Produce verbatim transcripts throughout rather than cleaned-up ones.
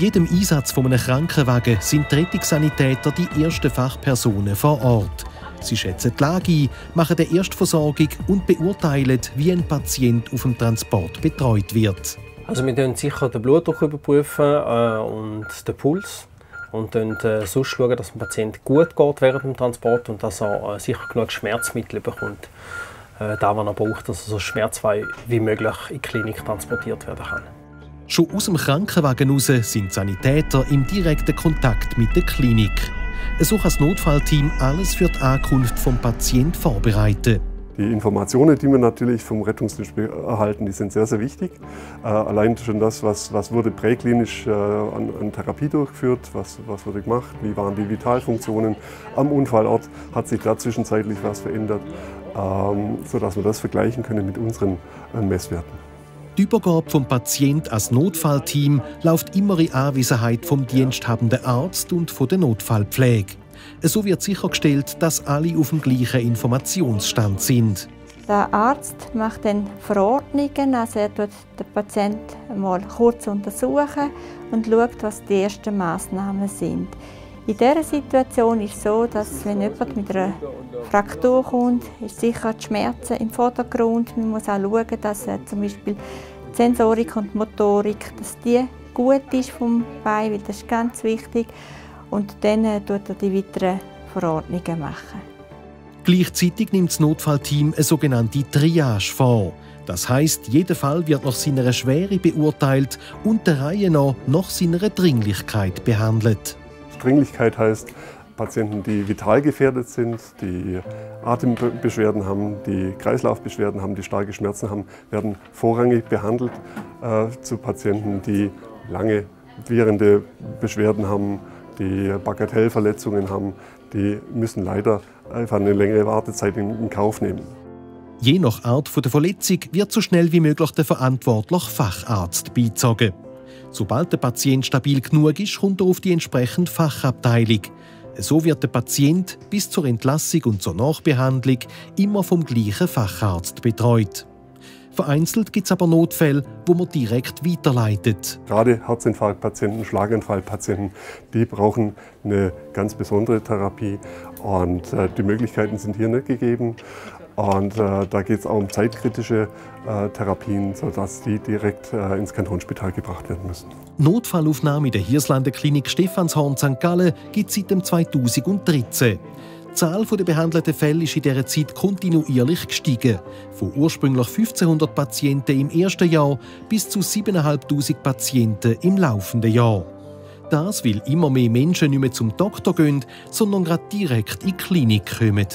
jedem Einsatz von einem Krankenwagen sind die Rettungssanitäter die ersten Fachpersonen vor Ort. Sie schätzen die Lage ein, machen eine Erstversorgung und beurteilen, wie ein Patient auf dem Transport betreut wird. Also wir prüfen sicher den Blutdruck überprüfen äh, und den Puls. Und dann äh, sonst schauen, dass dem Patient gut geht während dem Transport und dass er äh, sicher genug Schmerzmittel bekommt, äh, da was er braucht, dass er so schmerzfrei wie möglich in die Klinik transportiert werden kann. Schon aus dem Krankenwagen raus sind Sanitäter im direkten Kontakt mit der Klinik. So kann das Notfallteam alles für die Ankunft des Patienten vorbereiten. Die Informationen, die wir natürlich vom Rettungsdienst erhalten, die sind sehr, sehr wichtig. Äh, allein schon das, was, was wurde präklinisch äh, an, an Therapie durchgeführt, was, was wurde gemacht, wie waren die Vitalfunktionen am Unfallort, hat sich da zwischenzeitlich was verändert, ähm, sodass wir das vergleichen können mit unseren äh, Messwerten. Die Übergabe vom Patient als Notfallteam läuft immer in Anwesenheit vom diensthabenden Arzt und von der Notfallpflege. So wird sichergestellt, dass alle auf dem gleichen Informationsstand sind. Der Arzt macht dann Verordnungen, also er tut den Patienten mal kurz untersuchen und schaut, was die ersten Maßnahmen sind. In dieser Situation ist es so, dass wenn jemand mit einer Fraktur kommt, ist sicher die Schmerzen im Vordergrund. Man muss auch schauen, dass zum Beispiel die Sensorik und die Motorik, dass die gut ist vom Bein, weil das ist ganz wichtig. Und dann tut er die weiteren Verordnungen machen. Gleichzeitig nimmt das Notfallteam eine sogenannte Triage vor. Das heisst, jeder Fall wird nach seiner Schwere beurteilt und der Reihe nach nach seiner Dringlichkeit behandelt. Dringlichkeit heisst Patienten, die vital gefährdet sind, die Atembeschwerden haben, die Kreislaufbeschwerden haben, die starke Schmerzen haben, werden vorrangig behandelt äh, zu Patienten, die lange währende Beschwerden haben, die Bagatellverletzungen haben, die müssen leider einfach eine längere Wartezeit in Kauf nehmen. Je nach Art der Verletzung wird so schnell wie möglich der verantwortliche Facharzt beizogen. Sobald der Patient stabil genug ist, kommt er auf die entsprechende Fachabteilung. So wird der Patient bis zur Entlassung und zur Nachbehandlung immer vom gleichen Facharzt betreut. Vereinzelt gibt es aber Notfälle, wo man direkt weiterleitet. Gerade Herzinfarktpatienten, Schlaganfallpatienten, die brauchen eine ganz besondere Therapie. Und äh, die Möglichkeiten sind hier nicht gegeben. Und äh, da geht es auch um zeitkritische äh, Therapien, sodass die direkt äh, ins Kantonsspital gebracht werden müssen. Notfallaufnahme der Hirslandeklinik Stephanshorn Sankt Gallen gibt es seit dem zweitausenddreizehn. Die Zahl der behandelten Fälle ist in dieser Zeit kontinuierlich gestiegen. Von ursprünglich fünfzehnhundert Patienten im ersten Jahr bis zu siebentausendfünfhundert Patienten im laufenden Jahr. Das, weil immer mehr Menschen nicht mehr zum Doktor gehen, sondern gerade direkt in die Klinik kommen.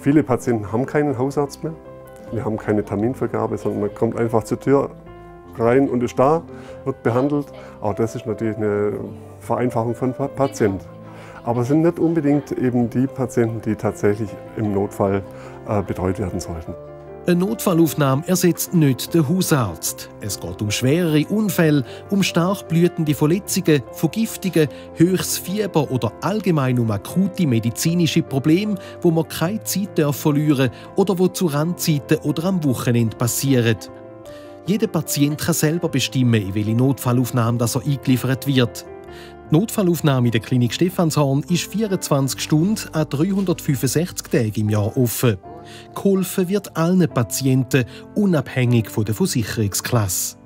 Viele Patienten haben keinen Hausarzt mehr. Wir haben keine Terminvergabe, sondern man kommt einfach zur Tür rein und ist da, wird behandelt. Auch das ist natürlich eine Vereinfachung von Patienten. Aber es sind nicht unbedingt eben die Patienten, die tatsächlich im Notfall äh, betreut werden sollten. Eine Notfallaufnahme ersetzt nicht den Hausarzt. Es geht um schwerere Unfälle, um stark blühende Verletzungen, Vergiftungen, höchstes Fieber oder allgemein um akute medizinische Probleme, wo man keine Zeit verlieren darf oder wo zu Randzeiten oder am Wochenende passieren. Jeder Patient kann selber bestimmen, in welche Notfallaufnahme er eingeliefert wird. Die Notfallaufnahme der Klinik Stephanshorn ist vierundzwanzig Stunden an dreihundertfünfundsechzig Tagen im Jahr offen. Geholfen wird allen Patienten, unabhängig von der Versicherungsklasse.